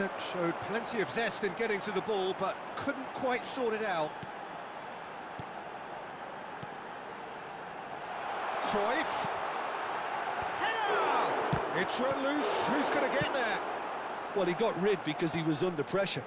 Leicester showed plenty of zest in getting to the ball, but couldn't quite sort it out. Cruyff. Header! It's run loose. Who's going to get there? Well, he got rid because he was under pressure.